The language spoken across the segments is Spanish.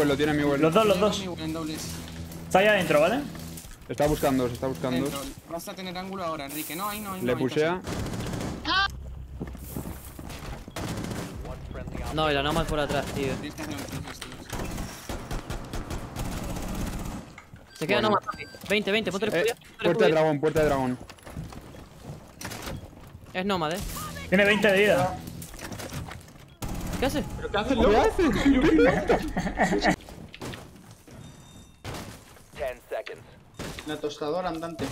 Pues lo tiene Miwell. Los dos. Está ahí adentro, ¿vale? Se está buscando. Dentro. Vas a tener ángulo ahora, Enrique. No, ahí no. Ahí no le pushea. No, y la Nomad por atrás, tío. Se queda Nomad. 20, ponte el escudo. Puerta de dragón. Es Nomad, eh. Tiene 20 de vida. ¿Qué hace? ¿Pero qué hace el loco? Una tostadora andante.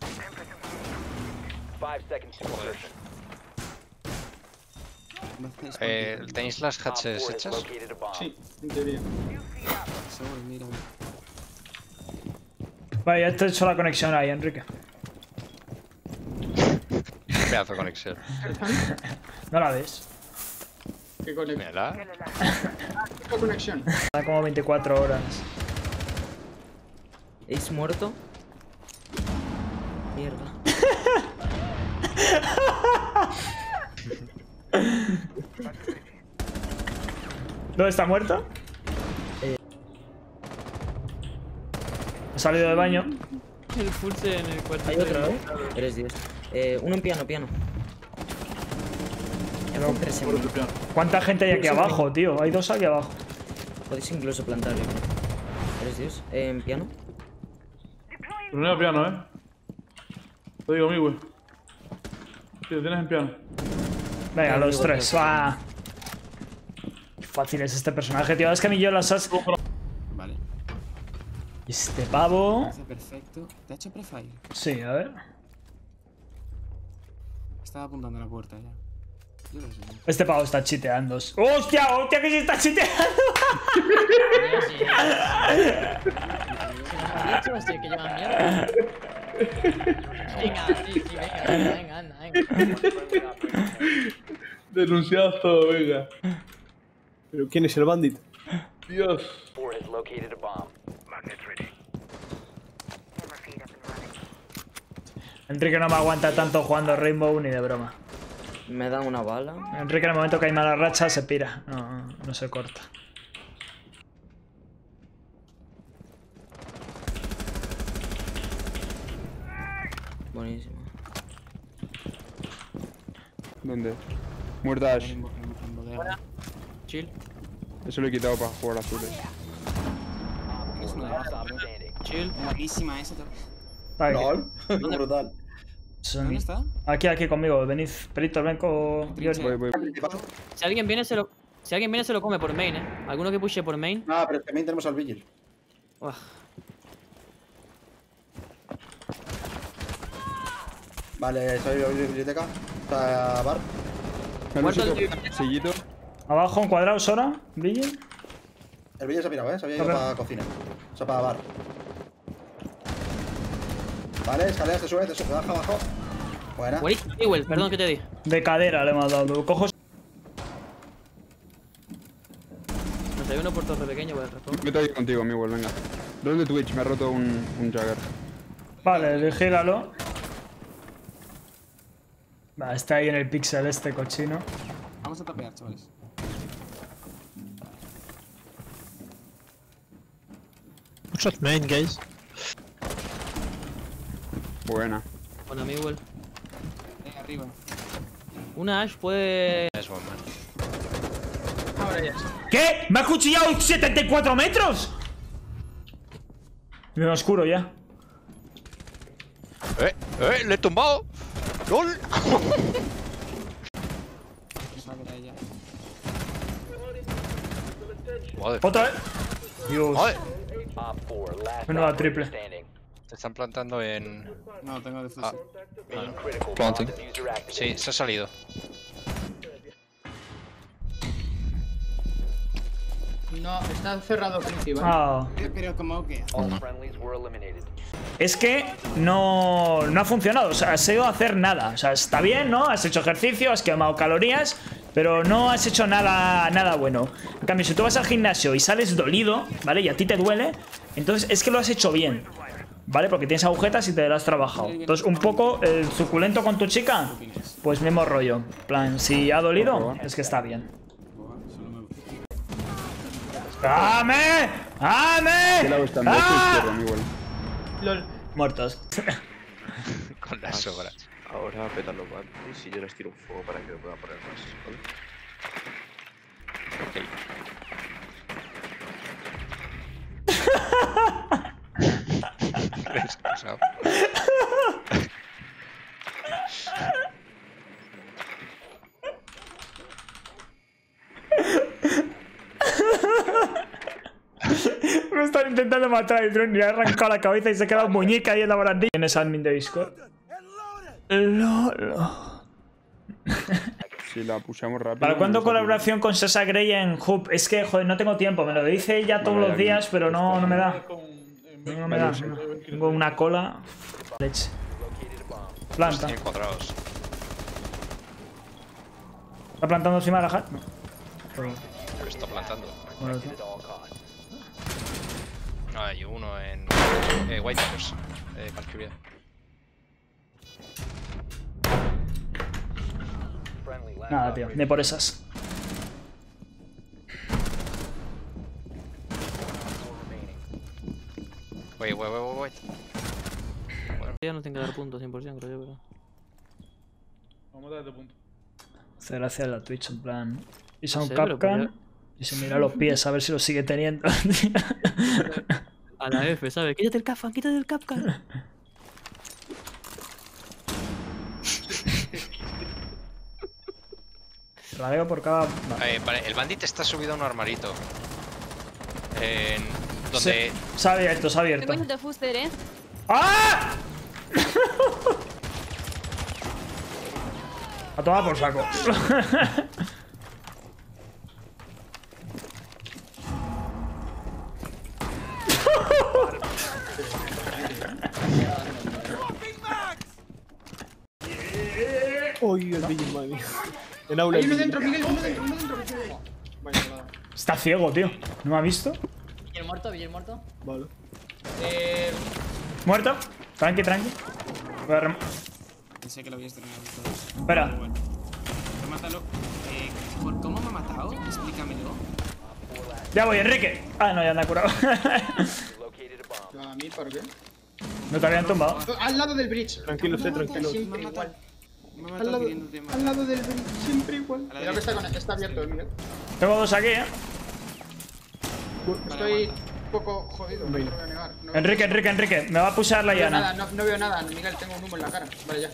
5 segundos to insertion. ¿Tenéis las hatches hechas? Sí, en teoría. Vale, ya te he hecho la conexión ahí, Enrique. Pedazo de conexión. ¿No la ves? ¿Qué conexión? ¿Qué conexión? Está como 24 horas. ¿Es muerto? Mierda. ¿No está muerto? Ha salido del baño. El pulse en el cuarto. Hay otro, ¿eh? Eres 10. Uno en piano. No, ¿cuánta gente hay aquí abajo, tío? Hay dos aquí abajo. Podéis incluso plantarlo. Eres 10. En piano. No era piano, eh. Lo digo, mi güey. Tío, tienes en piano. Venga, los tres, va. Qué fácil es este personaje, tío. Es que a mí yo las has... Vale. Este pavo... Perfecto. ¿Te ha hecho prefire? Sí, a ver. Estaba apuntando a la puerta ya. Yo lo sé. Este pavo está chiteando. ¡Hostia! ¡Hostia que se está chiteando! Venga. Denunciados todo, venga. ¿Pero quién es el bandit? Dios. Enrique no me aguanta tanto jugando Rainbow ni de broma. Me da una bala. Enrique en el momento que hay mala racha se pira. No se corta. Buenísimo. ¿Dónde? Muertas. Chill. Eso lo he quitado para jugar azules. Es una baja, chill. Buenísima esa también. ¿Dónde? Brutal. ¿Dónde está? Aquí conmigo. Venid, Peritor, ven con... Voy. Si alguien viene se lo come por main, eh. Alguno que pushe por main. Ah, pero también tenemos al Vigil. Uah. Vale, soy la biblioteca. Está bar. Sillito. Abajo, en cuadrados ahora, Vigil. El Vigil se ha pirado, eh. Se había ido para cocina. O sea, para bar. Vale, escaleras, te sube, baja abajo. Buena. Miwell, perdón que te di. De cadera le hemos dado. Cojo. Nos hay uno por torre pequeño, voy a responder. Me estoy contigo, Miwell, venga. Dos de Twitch, me ha roto un Jagger. Vale, vigílalo. Va, está ahí en el pixel este cochino. Vamos a tapear, chavales. Mucho main, guys. Buena, Miwell. Arriba. Una Ash puede... Es one man. Ahora ya está. ¿Qué? ¿Me has cuchillado 74 metros? Me oscuro ya. Le he tumbado. ¡Gol! ¡Otra vez! Dios. Menuda triple. Te están plantando en... No, tengo defensa. Planting. Sí, se ha salido. No, está cerrado principal. Ah. Pero como que... Es que no ha funcionado, o sea, has ido a hacer nada. O sea, está bien, ¿no? Has hecho ejercicio, has quemado calorías, pero no has hecho nada bueno. En cambio, si tú vas al gimnasio y sales dolido, ¿vale? Y a ti te duele, entonces es que lo has hecho bien, ¿vale? Porque tienes agujetas y te las has trabajado. Entonces, un poco el suculento con tu chica, pues mismo rollo. En plan, si ha dolido, es que está bien. ¡Dame! ¡Dame! ¡Los muertos! Con las sobras. Ahora petar los bandos y yo les tiro un fuego para que lo pueda poner más, ¿vale? Ok. Descansado. Me están intentando matar el drone y le ha arrancado la cabeza y se ha quedado muñeca ahí en la barandilla. ¿Quién es admin de Discord? Lolo. Si la pushamos rápido. ¿Para cuándo colaboración con Sasha Grey en Hoop? Es que, joder, no tengo tiempo. Me lo dice ella todos los días, pero no me da. No me da. Tengo una cola. Leche. Planta. ¿Está plantando encima de la hat? No. Está plantando. No, hay uno en... White House. Valkyria. Nada, tío, ni por esas. Wait. Ya no tengo que dar punto 100%, creo yo, pero... Vamos a darle punto. Hace gracia a la Twitch, en plan... Y son Capcan... Y se mira los pies a ver si los sigue teniendo, tío. A la F, ¿sabes? Quítate el Capcan, quítate el Capcan. La veo por cada... Vale, el bandit está subido a un armarito. Donde... Sí. Se ha abierto, se ha abierto. ¡Ah! A tomar por saco. Uy, el Vigil, madre mía. El aula. Hay uno dentro, Miguel, uno dentro. Está ciego, tío. ¿No me ha visto? Vigil muerto. Vale. Muerto. Tranqui. Voy a rem... Pensé que lo habías terminado todos. Espera. Bueno. Remátalo. ¿Por cómo me ha matado? Explícamelo. Ya voy, Enrique. Ah, no, ya me ha curado. ¿A mí? ¿Para qué? No te habían tumbado. Al lado del bridge. Tranquilo, sé, tranquilo. Al lado del bridge, siempre igual. Creo que está abierto, mira. Tengo dos aquí, Estoy un poco jodido, no lo voy a negar. Enrique, me va a pushar la llana. No veo nada, Miguel, tengo un humo en la cara. Vale, ya.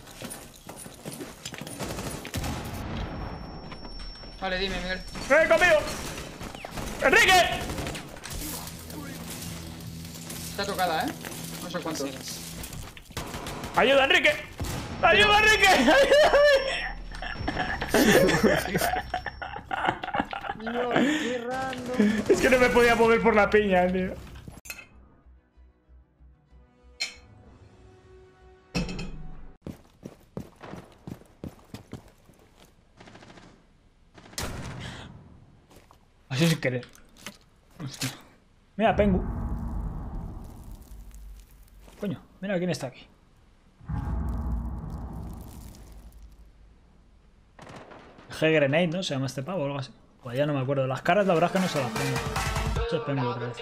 Vale, dime, Miguel. ¡Ven conmigo! ¡Enrique! Está tocada, No sé cuánto. ¡Ayuda, Enrique! ¡Ayuda, Enrique! ¡Ayuda! Es que no me podía mover por la piña, tío. Así sin querer. Mira, Pengu. Coño, mira quién está aquí. G-Grenade, ¿no? Se llama este pavo o algo así. Pues ya no me acuerdo. Las caras, la verdad es que no se las pongo. Se las pongo otra vez.